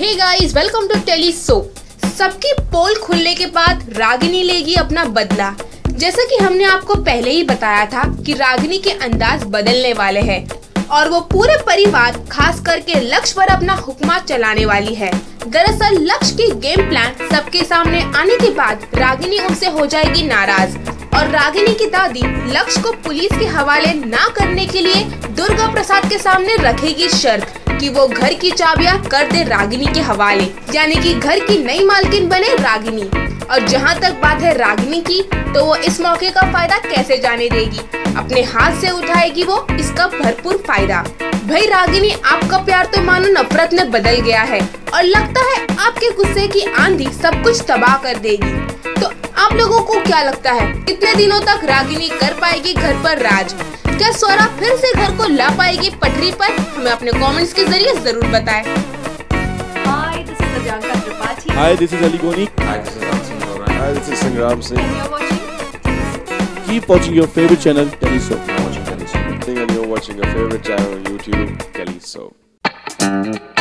Hey guys, welcome to tele Soap. सबकी पोल खुलने के बाद रागिनी लेगी अपना बदला। जैसा कि हमने आपको पहले ही बताया था कि रागिनी के अंदाज बदलने वाले हैं और वो पूरे परिवार खास करके लक्ष्य पर अपना हुक्मा चलाने वाली है। दरअसल लक्ष्य की गेम प्लान सबके सामने आने के बाद रागिनी उनसे हो जाएगी नाराज और रागिनी की दादी लक्ष्य को पुलिस के हवाले ना करने के लिए दुर्गा प्रसाद के सामने रखेगी शर्त कि वो घर की चाबियां कर दे रागिनी के हवाले, यानी कि घर की नई मालकिन बने रागिनी। और जहां तक बात है रागिनी की, तो वो इस मौके का फायदा कैसे जाने देगी, अपने हाथ से उठाएगी वो इसका भरपूर फायदा। भाई रागिनी, आपका प्यार तो मानो नफरत में बदल गया है और लगता है आपके गुस्से की आंधी सब कुछ तबाह कर देगी। तो आप लोगों को क्या लगता है, कितने दिनों तक रागिनी कर पाएगी घर पर राज? क्या स्वरा फिर से घर को ला पाएगी पटरी पर? हमें अपने कमेंट्स के जरिए जरूर बताएं। Hi, this is Ali Goni. Hi, this is Sangram Singh. Keep watching your favourite channel tele soap. Watching your favorite channel on YouTube, Kelly Soap.